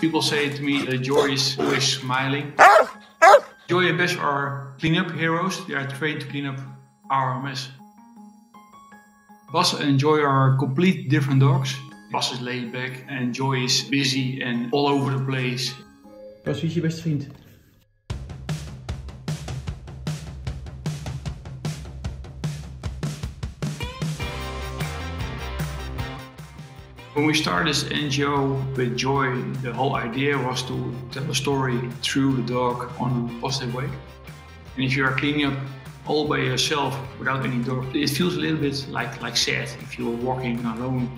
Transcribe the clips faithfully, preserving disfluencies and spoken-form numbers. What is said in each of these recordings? People say to me, uh, Joy is always smiling. Joy and Bas are cleanup heroes. They are trained to clean up our mess. Bas and Joy are complete different dogs. Bas is laid back and Joy is busy and all over the place. Bas, wie is je beste vriend? When we started this N G O with Joy, the whole idea was to tell a story through the dog on a positive way. And if you are cleaning up all by yourself without any dog, it feels a little bit like, like sad if you're walking alone.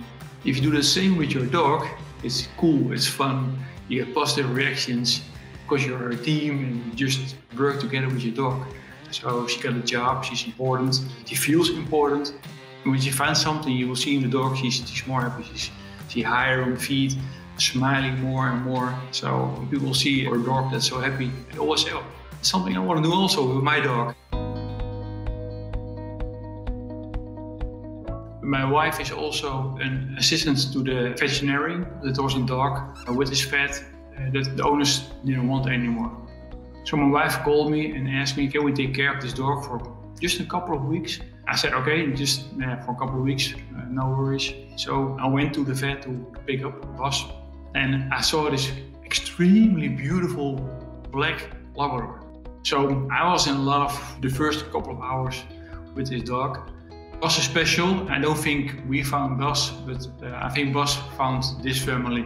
If you do the same with your dog, it's cool, it's fun, you get positive reactions because you're a team and you just work together with your dog. So she got a job, she's important, she feels important. And when she finds something, you will see in the dog, she's, she's more happy. She's, She's higher on feet, smiling more and more. So when people see a dog that's so happy, they always say, oh, it's something I want to do also with my dog. My wife is also an assistant to the veterinarian. That was a dog with his vet uh, that the owners didn't want anymore. So my wife called me and asked me, can we take care of this dog for just a couple of weeks? I said, okay, just uh, for a couple of weeks, uh, no worries. So I went to the vet to pick up Bas, and I saw this extremely beautiful black Labrador. So I was in love the first couple of hours with this dog. Bas is special. I don't think we found Bas, but uh, I think Bas found this family.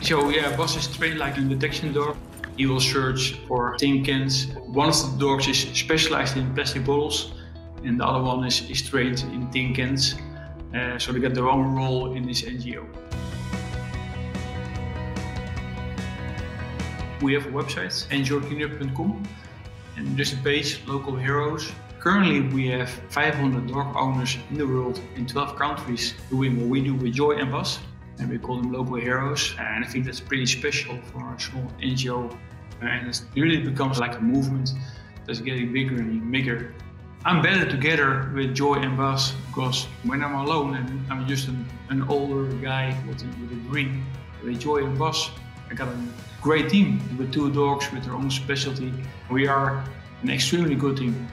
So yeah, Bas is trained like a detection dog. He will search for tin cans. One of the dogs is specialized in plastic bottles, and the other one is, is trained in tin cans. Uh, so they get their own role in this N G O. We have a website, N G O Kinder dot com, and there's a page, Local Heroes. Currently we have five hundred dog owners in the world in twelve countries doing what we do with Joy and Bas, and we call them Local Heroes, and I think that's pretty special for a small N G O, and it really becomes like a movement that's getting bigger and bigger. I'm better together with Joy and Bas because when I'm alone and I'm just an, an older guy with a, with a dream, with Joy and Bas, I got a great team with two dogs with their own specialty. We are an extremely good team.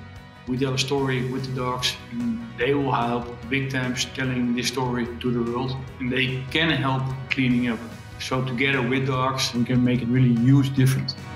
We tell a story with the dogs and they will help big times telling this story to the world, and they can help cleaning up. So together with dogs, we can make a really huge difference.